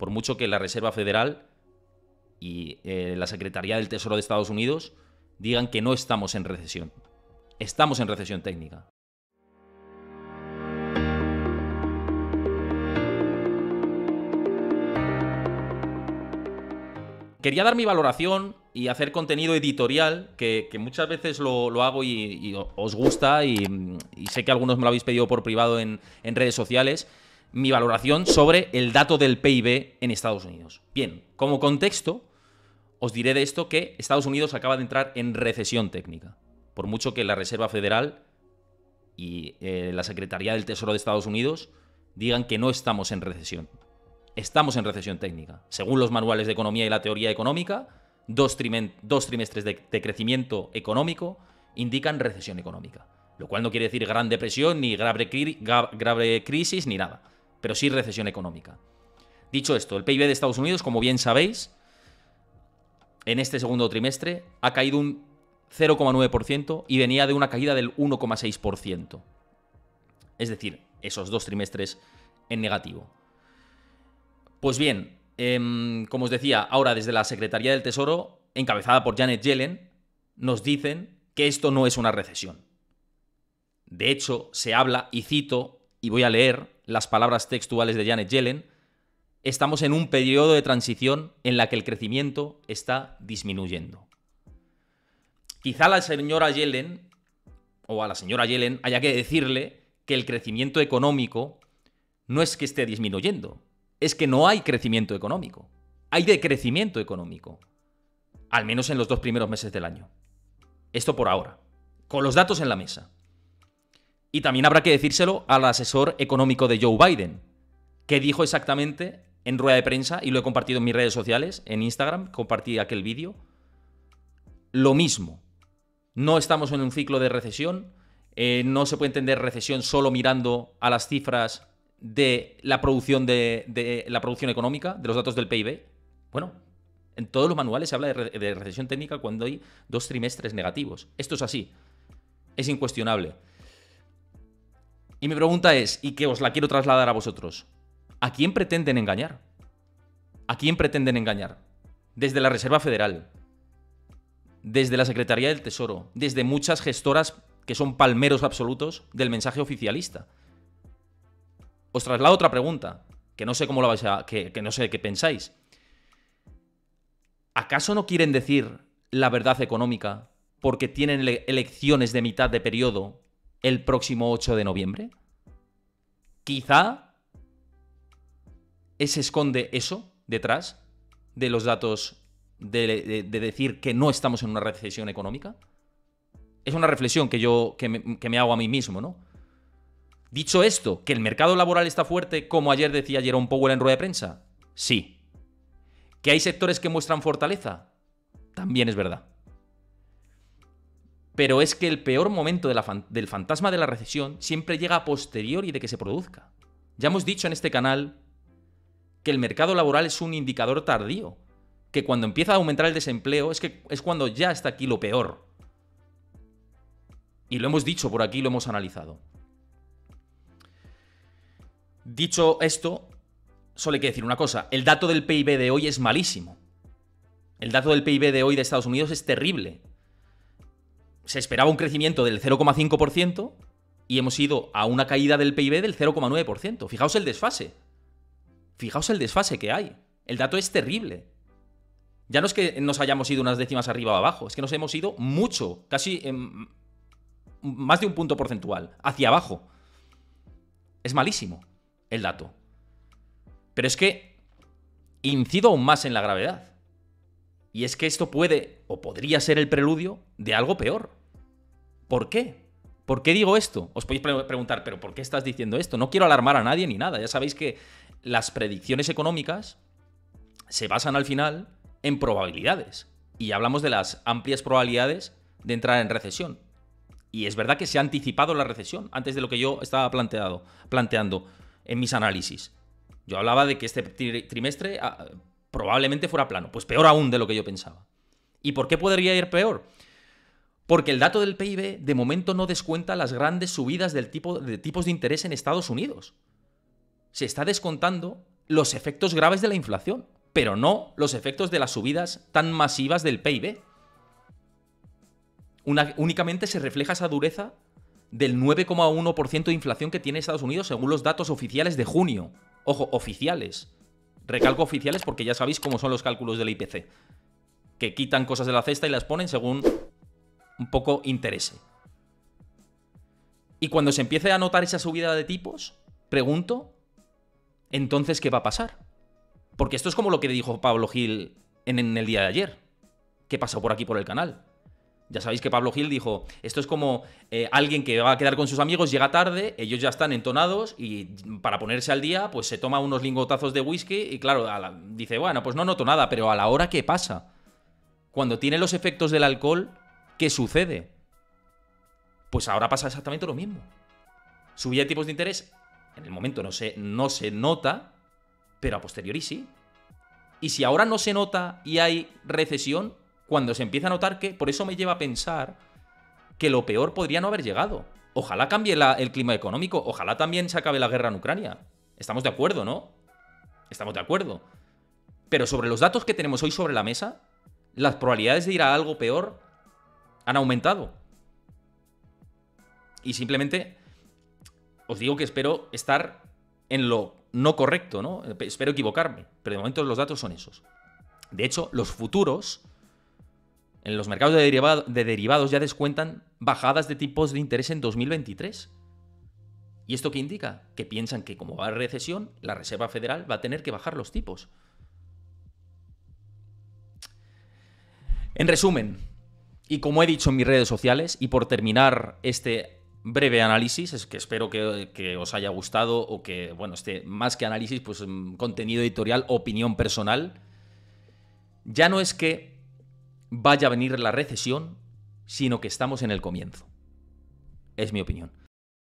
Por mucho que la Reserva Federal y la Secretaría del Tesoro de Estados Unidos digan que no estamos en recesión. Estamos en recesión técnica. Quería dar mi valoración y hacer contenido editorial, que muchas veces lo hago y os gusta, y sé que algunos me lo habéis pedido por privado en redes sociales, mi valoración sobre el dato del PIB en Estados Unidos. Bien, como contexto, os diré de esto que Estados Unidos acaba de entrar en recesión técnica, por mucho que la Reserva Federal y la Secretaría del Tesoro de Estados Unidos digan que no estamos en recesión. Estamos en recesión técnica. Según los manuales de economía y la teoría económica, dos trimestres de crecimiento económico indican recesión económica. Lo cual no quiere decir gran depresión, ni grave crisis, ni nada. Pero sí recesión económica. Dicho esto, el PIB de Estados Unidos, como bien sabéis, en este segundo trimestre ha caído un 0,9% y venía de una caída del 1,6%. Es decir, esos dos trimestres en negativo. Pues bien, como os decía, ahora desde la Secretaría del Tesoro, encabezada por Janet Yellen, nos dicen que esto no es una recesión. De hecho, se habla, y cito, y voy a leer las palabras textuales de Janet Yellen, estamos en un periodo de transición en la que el crecimiento está disminuyendo. Quizá la señora Yellen, o a la señora Yellen, haya que decirle que el crecimiento económico no es que esté disminuyendo. Es que no hay crecimiento económico. Hay decrecimiento económico. Al menos en los dos primeros meses del año. Esto por ahora. Con los datos en la mesa. Y también habrá que decírselo al asesor económico de Joe Biden, que dijo exactamente en rueda de prensa, y lo he compartido en mis redes sociales, en Instagram, compartí aquel vídeo, lo mismo. No estamos en un ciclo de recesión. No se puede entender recesión solo mirando a las cifras de la producción de la producción económica, de los datos del PIB. Bueno, en todos los manuales se habla de recesión técnica cuando hay dos trimestres negativos. Esto es así. Es incuestionable. Y mi pregunta es, y que os la quiero trasladar a vosotros, ¿a quién pretenden engañar? ¿A quién pretenden engañar? Desde la Reserva Federal, desde la Secretaría del Tesoro, desde muchas gestoras que son palmeros absolutos del mensaje oficialista. Os traslado otra pregunta, que no sé cómo la vais a. Que no sé qué pensáis. ¿Acaso no quieren decir la verdad económica porque tienen elecciones de mitad de periodo el próximo 8 de noviembre? Quizá se esconde eso detrás de los datos de decir que no estamos en una recesión económica. Es una reflexión que yo que me hago a mí mismo, ¿no? Dicho esto, ¿que el mercado laboral está fuerte, como ayer decía Jerome Powell en rueda de prensa? Sí. ¿Que hay sectores que muestran fortaleza? También es verdad. Pero es que el peor momento de del fantasma de la recesión siempre llega a posteriori de que se produzca. Ya hemos dicho en este canal que el mercado laboral es un indicador tardío, que cuando empieza a aumentar el desempleo es cuando ya está aquí lo peor. Y lo hemos dicho por aquí, lo hemos analizado. Dicho esto, solo hay que decir una cosa. El dato del PIB de hoy es malísimo. El dato del PIB de hoy de Estados Unidos es terrible. Se esperaba un crecimiento del 0,5% y hemos ido a una caída del PIB del 0,9%. Fijaos el desfase. Fijaos el desfase que hay. El dato es terrible. Ya no es que nos hayamos ido unas décimas arriba o abajo. Es que nos hemos ido mucho, casi más de un punto porcentual, hacia abajo. Es malísimo el dato. Pero es que incido aún más en la gravedad. Y es que esto puede o podría ser el preludio de algo peor. ¿Por qué? ¿Por qué digo esto? Os podéis preguntar, ¿pero por qué estás diciendo esto? No quiero alarmar a nadie ni nada. Ya sabéis que las predicciones económicas se basan al final en probabilidades. Y ya hablamos de las amplias probabilidades de entrar en recesión. Y es verdad que se ha anticipado la recesión antes de lo que yo estaba planteando. En mis análisis. Yo hablaba de que este trimestre probablemente fuera plano. Pues peor aún de lo que yo pensaba. ¿Y por qué podría ir peor? Porque el dato del PIB de momento no descuenta las grandes subidas de tipos de interés en Estados Unidos. Se está descontando los efectos graves de la inflación, pero no los efectos de las subidas tan masivas del PIB. Únicamente se refleja esa dureza del 9,1% de inflación que tiene Estados Unidos según los datos oficiales de junio. Ojo, oficiales. Recalco oficiales porque ya sabéis cómo son los cálculos del IPC, que quitan cosas de la cesta y las ponen según un poco interese. Y cuando se empiece a notar esa subida de tipos, pregunto, ¿entonces qué va a pasar? Porque esto es como lo que dijo Pablo Gil en el día de ayer, que pasó por aquí por el canal. Ya sabéis que Pablo Gil dijo, esto es como alguien que va a quedar con sus amigos, llega tarde, ellos ya están entonados y para ponerse al día, pues se toma unos lingotazos de whisky y claro, dice, bueno, pues no noto nada, pero a la hora, ¿qué pasa? Cuando tiene los efectos del alcohol, ¿qué sucede? Pues ahora pasa exactamente lo mismo. Subida de tipos de interés, en el momento no se nota, pero a posteriori sí. Y si ahora no se nota y hay recesión, cuando se empieza a notar que, por eso me lleva a pensar que lo peor podría no haber llegado. Ojalá cambie el clima económico, ojalá también se acabe la guerra en Ucrania. Estamos de acuerdo, ¿no? Estamos de acuerdo. Pero sobre los datos que tenemos hoy sobre la mesa, las probabilidades de ir a algo peor han aumentado. Y simplemente os digo que espero estar en lo no correcto, ¿no? Espero equivocarme, pero de momento los datos son esos. De hecho, los futuros en los mercados de derivados ya descuentan bajadas de tipos de interés en 2023. ¿Y esto qué indica? Que piensan que como va a recesión, la Reserva Federal va a tener que bajar los tipos. En resumen, y como he dicho en mis redes sociales, y por terminar este breve análisis, es que espero que os haya gustado o que, bueno, este más que análisis, pues contenido editorial, opinión personal, ya no es que vaya a venir la recesión, sino que estamos en el comienzo. Es mi opinión.